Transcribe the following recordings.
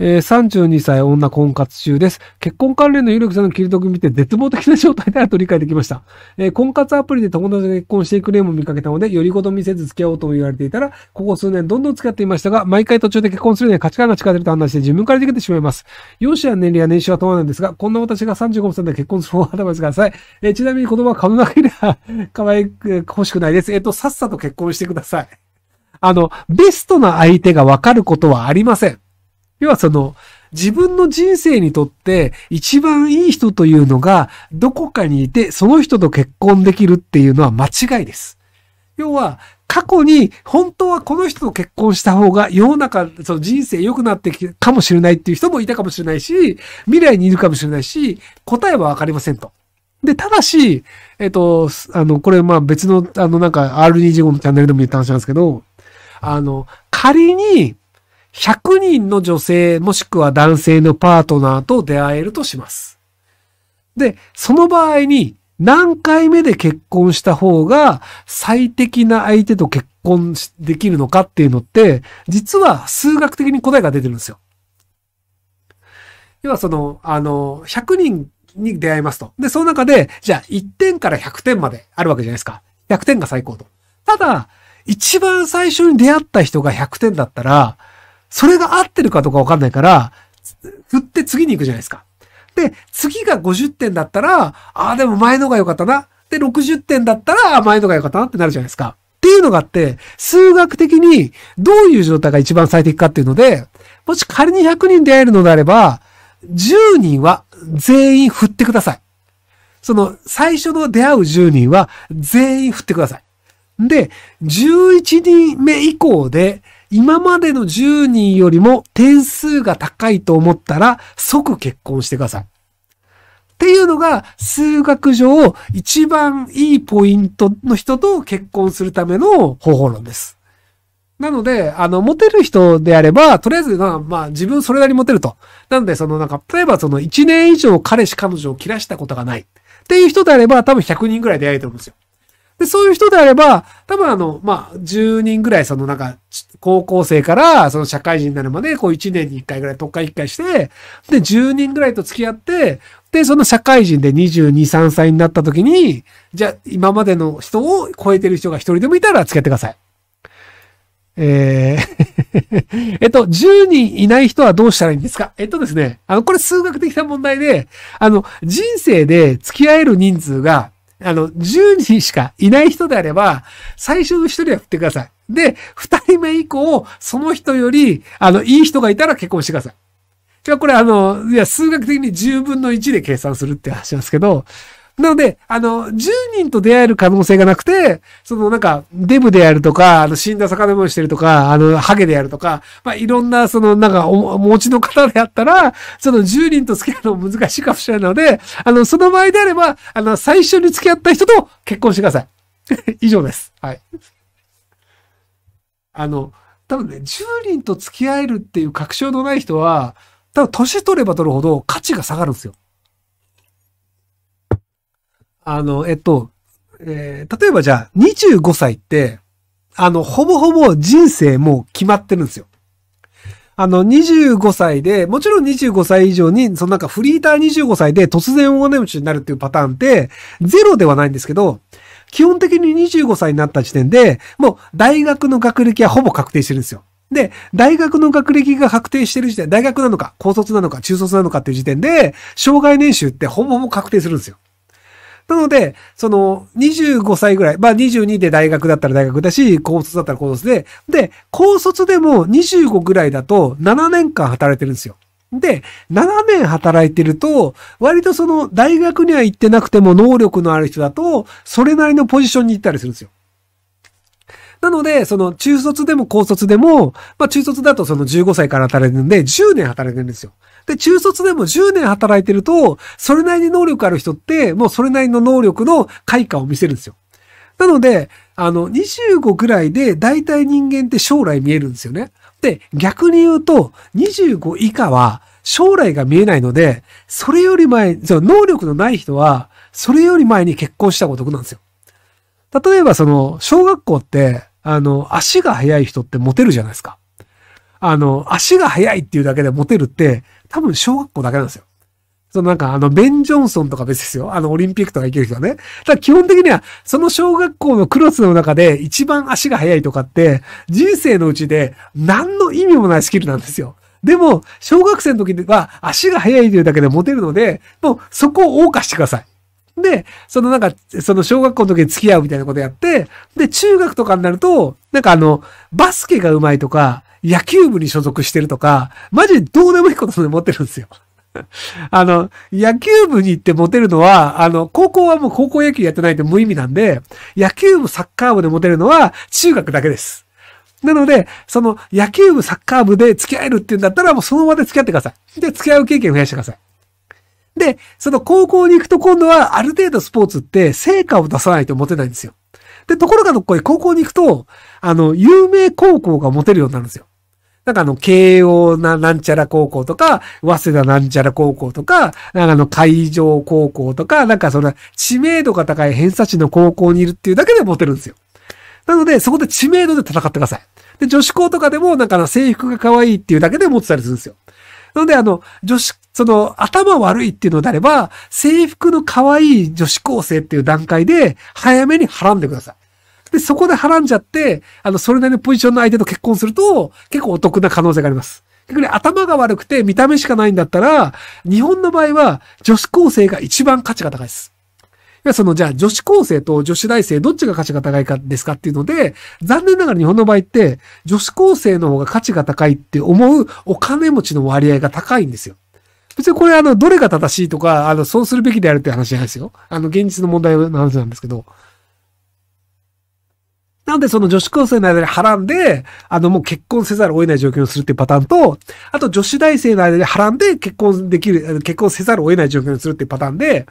32歳女婚活中です。結婚関連の有力者の切り取りを見て絶望的な状態であると理解できました。婚活アプリで友達が結婚していく例も見かけたので、より好みせず付き合おうとも言われていたら、ここ数年どんどん付き合っていましたが、毎回途中で結婚するには価値観が近づいてると判断して自分から逃げてしまいます。容姿や年齢や年収は問わないんですが、こんな私が35歳で結婚する方をアドバイスください。ちなみに子供は可能な限りは可愛く欲しくないです。さっさと結婚してください。ベストな相手がわかることはありません。要は自分の人生にとって一番いい人というのがどこかにいてその人と結婚できるっていうのは間違いです。要は過去に本当はこの人と結婚した方が世の中、人生良くなってきるかもしれないっていう人もいたかもしれないし、未来にいるかもしれないし、答えはわかりませんと。で、ただし、これ別のなんか R25 のチャンネルでも言った話なんですけど、仮に100人の女性もしくは男性のパートナーと出会えるとします。で、その場合に何回目で結婚した方が最適な相手と結婚できるのかっていうのって、実は数学的に答えが出てるんですよ。要は100人に出会いますと。で、その中で、じゃあ1点から100点まであるわけじゃないですか。100点が最高と。ただ、一番最初に出会った人が100点だったら、それが合ってるかどうかわかんないから、振って次に行くじゃないですか。で、次が50点だったら、ああ、でも前のが良かったな。で、60点だったら、前のが良かったなってなるじゃないですか。っていうのがあって、数学的にどういう状態が一番最適かっていうので、もし仮に100人出会えるのであれば、10人は全員振ってください。最初の出会う10人は全員振ってください。で、11人目以降で、今までの10人よりも点数が高いと思ったら即結婚してください。っていうのが数学上一番いいポイントの人と結婚するための方法論です。なので、モテる人であれば、とりあえず、自分それなりにモテると。なので、例えば1年以上彼氏彼女を切らしたことがないっていう人であれば多分100人ぐらい出会えてるんですよ。で、そういう人であれば、多分10人ぐらい高校生から社会人になるまで、1年に1回ぐらい特化1回して、で、10人ぐらいと付き合って、で、社会人で22、3歳になった時に、じゃあ、今までの人を超えてる人が一人でもいたら付き合ってください。10人いない人はどうしたらいいんですか？ですね、これ数学的な問題で、人生で付き合える人数が、10人しかいない人であれば、最初の1人は振ってください。で、2人目以降、その人より、いい人がいたら結婚してください。じゃあこれ数学的に10分の1で計算するって話なんですけど、なので、10人と出会える可能性がなくて、デブでやるとか、死んだ魚もしてるとか、ハゲでやるとか、いろんな、お持ちの方であったら、10人と付き合うの難しいかもしれないので、その場合であれば、最初に付き合った人と結婚してください。以上です。はい。多分ね、10人と付き合えるっていう確証のない人は、多分年取れば取るほど価値が下がるんですよ。例えばじゃあ、25歳って、ほぼほぼ人生もう決まってるんですよ。25歳で、もちろん25歳以上に、フリーター25歳で突然大金持ちになるっていうパターンって、ゼロではないんですけど、基本的に25歳になった時点で、もう大学の学歴はほぼ確定してるんですよ。で、大学の学歴が確定してる時点、大学なのか、高卒なのか、中卒なのかっていう時点で、生涯年収ってほぼほぼ確定するんですよ。なので、25歳ぐらい、22で大学だったら大学だし、高卒だったら高卒で、で、高卒でも25ぐらいだと7年間働いてるんですよ。で、7年働いてると、割と大学には行ってなくても能力のある人だと、それなりのポジションに行ったりするんですよ。なので、中卒でも高卒でも、中卒だと15歳から働いてるんで、10年働いてるんですよ。で、中卒でも10年働いてると、それなりに能力ある人って、もうそれなりの能力の開花を見せるんですよ。なので、25ぐらいで、大体人間って将来見えるんですよね。で、逆に言うと、25以下は、将来が見えないので、それより前、能力のない人は、それより前に結婚したことなんですよ。例えば小学校って、足が速い人ってモテるじゃないですか。足が速いっていうだけでモテるって、多分小学校だけなんですよ。そのなんかベン・ジョンソンとか別ですよ。オリンピックとか行ける人はね。だから基本的には、その小学校のクロスの中で一番足が速いとかって、人生のうちで何の意味もないスキルなんですよ。でも、小学生の時は足が速いというだけでモテるので、もうそこを謳歌してください。で、その小学校の時に付き合うみたいなことやって、で、中学とかになると、なんかバスケが上手いとか、野球部に所属してるとか、マジどうでもいいことでモテるんですよ。野球部に行ってモテるのは、高校はもう高校野球やってないと無意味なんで、野球部、サッカー部でモテるのは中学だけです。なので、その野球部、サッカー部で付き合えるっていうんだったら、もうその場で付き合ってください。で、付き合う経験を増やしてください。で、その高校に行くと今度はある程度スポーツって成果を出さないとモテないんですよ。で、ところがどっこい高校に行くと、有名高校がモテるようになるんですよ。なんか慶応なんちゃら高校とか、早稲田なんちゃら高校とか、なんか海城高校とか、なんかその知名度が高い偏差値の高校にいるっていうだけでモテるんですよ。なので、そこで知名度で戦ってください。で、女子校とかでもなんか制服が可愛いっていうだけでモテたりするんですよ。なので、頭悪いっていうのであれば、制服の可愛い女子高生っていう段階で、早めにはらんでください。で、そこではらんじゃって、それなりのポジションの相手と結婚すると、結構お得な可能性があります。逆に頭が悪くて見た目しかないんだったら、日本の場合は女子高生が一番価値が高いです。じゃあ女子高生と女子大生どっちが価値が高いかですかっていうので、残念ながら日本の場合って、女子高生の方が価値が高いって思うお金持ちの割合が高いんですよ。別にこれどれが正しいとか、そうするべきであるって話じゃないですよ。現実の問題の話なんですけど。なんでその女子高生の間ではらんで、もう結婚せざるを得ない状況をするっていうパターンと、あと女子大生の間ではらんで結婚せざるを得ない状況にするっていうパターンで、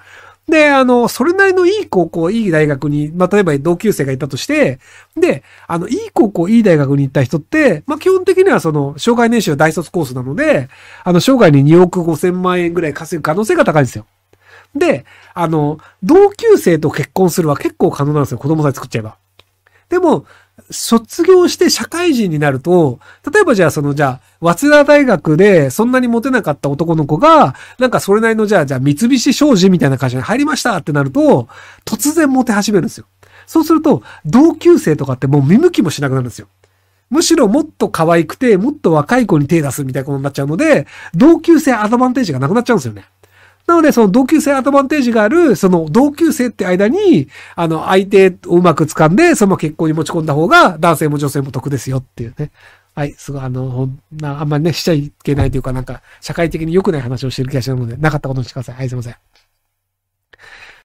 で、それなりのいい高校、いい大学に、まあ、例えば同級生がいたとして、で、いい高校、いい大学に行った人って、まあ、基本的には生涯年収は大卒コースなので、生涯に2億5000万円ぐらい稼ぐ可能性が高いんですよ。で、同級生と結婚するは結構可能なんですよ。子供さえ作っちゃえば。でも、卒業して社会人になると、例えば早稲田大学でそんなにモテなかった男の子が、なんかそれなりの三菱商事みたいな会社に入りましたってなると、突然モテ始めるんですよ。そうすると、同級生とかってもう見向きもしなくなるんですよ。むしろもっと可愛くて、もっと若い子に手出すみたいなことになっちゃうので、同級生アドバンテージがなくなっちゃうんですよね。なので、その同級生アドバンテージがある、その同級生って間に、相手をうまく掴んで、その結婚に持ち込んだ方が、男性も女性も得ですよっていうね。はい、すごい、あんまりね、しちゃいけないというか、なんか、社会的に良くない話をしてる気がするので、なかったことにしてください。はい、すいません。